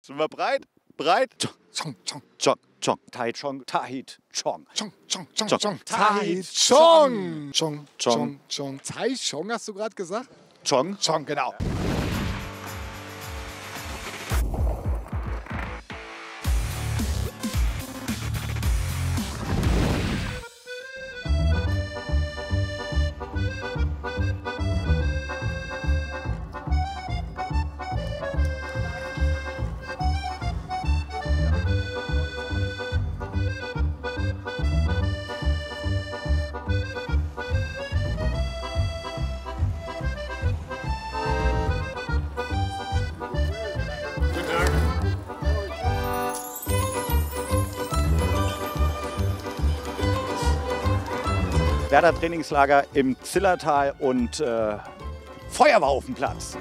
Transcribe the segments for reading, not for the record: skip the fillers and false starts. Sind wir breit? Breit? Chong, Chong, Chong, Chong. Tahitschong, Tahitschong. Chong, Chong, Chong, Chong. Tahitschong. Chong, Chong, Chong. Tahitschong hast du gerade gesagt? Chong. Chong, genau. Werder Trainingslager im Zillertal und Feuer war auf dem Platz.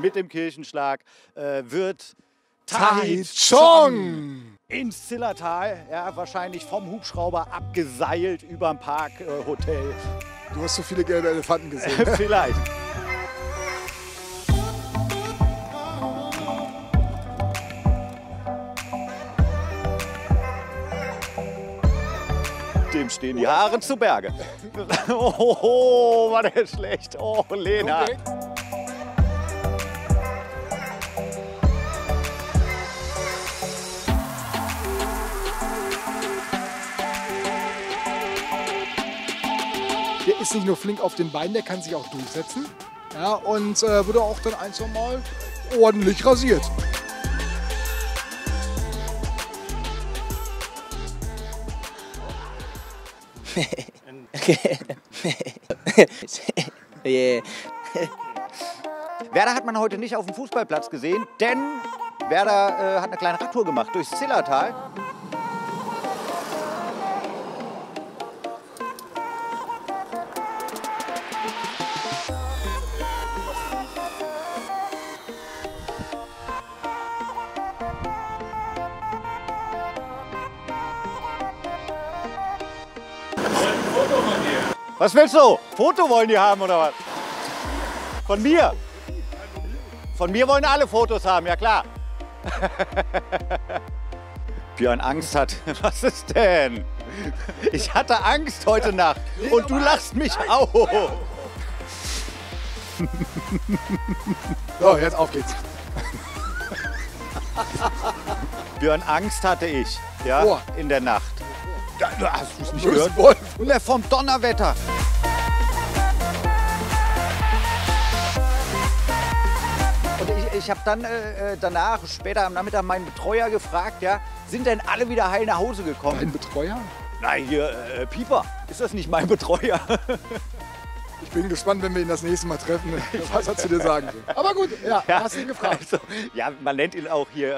Mit dem Kirchenschlag wird Tahitschong ins Zillertal, ja, wahrscheinlich vom Hubschrauber abgeseilt über ein Parkhotel. Du hast so viele gelbe Elefanten gesehen. Vielleicht. Dem stehen die Haare zu Berge. Oh, war der schlecht. Oh, Lena. Okay. Der ist nicht nur flink auf den Beinen, der kann sich auch durchsetzen. Ja, und wurde auch dann ein, zwei Mal ordentlich rasiert. Yeah. Werder hat man heute nicht auf dem Fußballplatz gesehen, denn Werder hat eine kleine Radtour gemacht durchs Zillertal. Was willst du? Foto wollen die haben oder was? Von mir? Von mir wollen alle Fotos haben, ja klar. Björn Angst hat. Was ist denn? Ich hatte Angst heute Nacht und du lachst mich auf. So, jetzt auf geht's. Björn Angst hatte ich, ja, in der Nacht. Hast du es nicht gehört? Wolf. Vom Donnerwetter. Und ich habe dann danach, später am Nachmittag, meinen Betreuer gefragt, ja, sind denn alle wieder heil nach Hause gekommen? Mein Betreuer? Nein, hier, Pieper. Ist das nicht mein Betreuer? Ich bin gespannt, wenn wir ihn das nächste Mal treffen, was er zu dir sagen will. Aber gut, ja, ja, hast ihn gefragt. Also, ja, man nennt ihn auch hier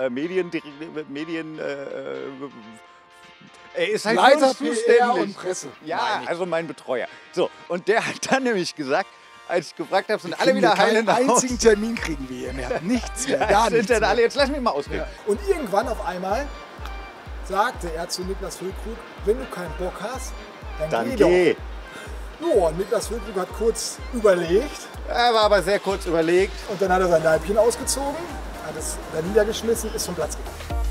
er ist halt Leiter PR und Presse. Ja, also mein Betreuer. So, und der hat dann nämlich gesagt, als ich gefragt habe, sind alle wieder heil nach Hause. Keinen einzigen Termin kriegen wir hier mehr. Nichts mehr, gar nichts mehr. Alle, jetzt lass mich mal ausreden. Ja. Und irgendwann auf einmal sagte er zu Niclas Füllkrug, wenn du keinen Bock hast, dann geh doch. So, und Niclas Füllkrug hat kurz überlegt. Er war aber sehr kurz überlegt. Und dann hat er sein Leibchen ausgezogen, hat es dann niedergeschmissen, ist vom Platz gegangen.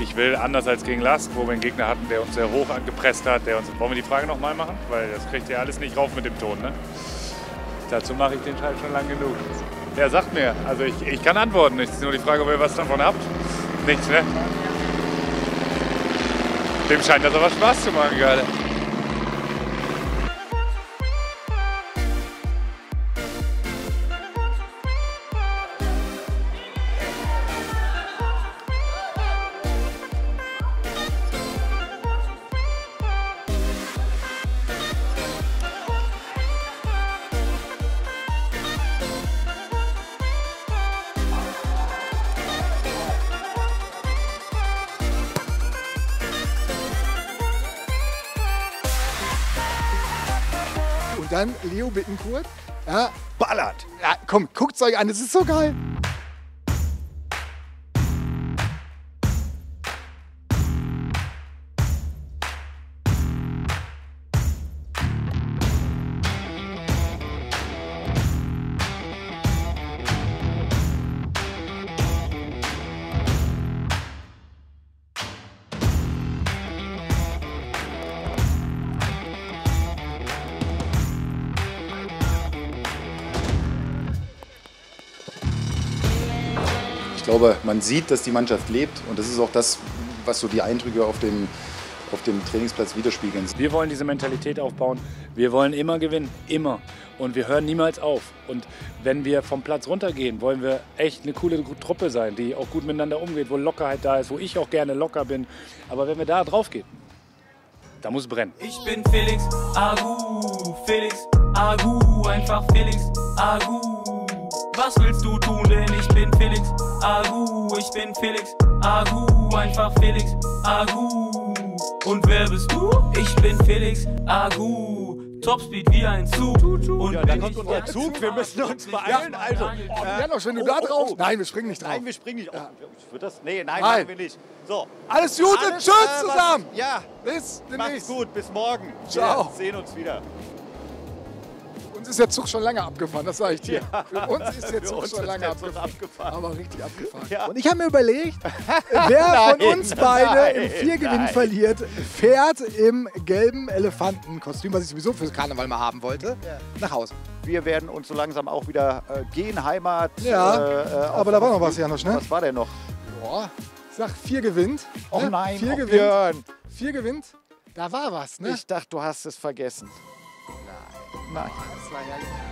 Ich will, anders als gegen Lask, wo wir einen Gegner hatten, der uns sehr hoch angepresst hat, der uns... Wollen wir die Frage nochmal machen? Weil das kriegt ihr alles nicht rauf mit dem Ton, ne? Dazu mache ich den Teil schon lang genug. Ja, sagt mir. Also ich kann antworten. Es ist nur die Frage, ob ihr was davon habt. Nichts, ne? Dem scheint das aber Spaß zu machen gerade. Und dann Leo Bittencourt. Ja, ballert. Ja, komm, guckt's euch an, das ist so geil. Ich glaube, man sieht, dass die Mannschaft lebt und das ist auch das, was so die Eindrücke auf dem Trainingsplatz widerspiegeln. Wir wollen diese Mentalität aufbauen, wir wollen immer gewinnen, immer, und wir hören niemals auf. Und wenn wir vom Platz runtergehen, wollen wir echt eine coole Truppe sein, die auch gut miteinander umgeht, wo Lockerheit da ist, wo ich auch gerne locker bin. Aber wenn wir da drauf gehen, da muss es brennen. Ich bin Felix Agu, Felix Agu, einfach Felix Agu. Was willst du tun, denn ich bin Felix Agu, ich bin Felix Agu, einfach Felix Agu. Und wer bist du? Ich bin Felix Agu, Topspeed wie ein Zug. Und ja, da kommt unser Zug, wir müssen uns beeilen. Ja, also, Janosch, wenn du da drauf... Nein, wir springen nicht drauf. Nein, wir springen nicht drauf. Wird das? Nee, nein, nein, machen wir nicht. So. Alles Gute, tschüss zusammen. Ja, bis demnächst. Macht's gut, bis morgen. Ciao. Wir sehen uns wieder. Uns ist der Zug schon lange abgefahren, das sage ich dir. Ja. Für uns ist der Zug schon lange abgefahren. Aber richtig abgefahren. Ja. Und ich habe mir überlegt, wer von uns beide im Viergewinn verliert, fährt im gelben Elefantenkostüm, was ich sowieso fürs Karneval mal haben wollte, nach Hause. Wir werden uns so langsam auch wieder gehen, Heimat. Ja, aber da war noch was, Janosch, ne? Was war denn noch? Boah, ich sag, 4 gewinnt. Oh nein, 4 gewinnt. 4 gewinnt, da war was, ne? Ich dachte, du hast es vergessen. Nein. Das war herrlich.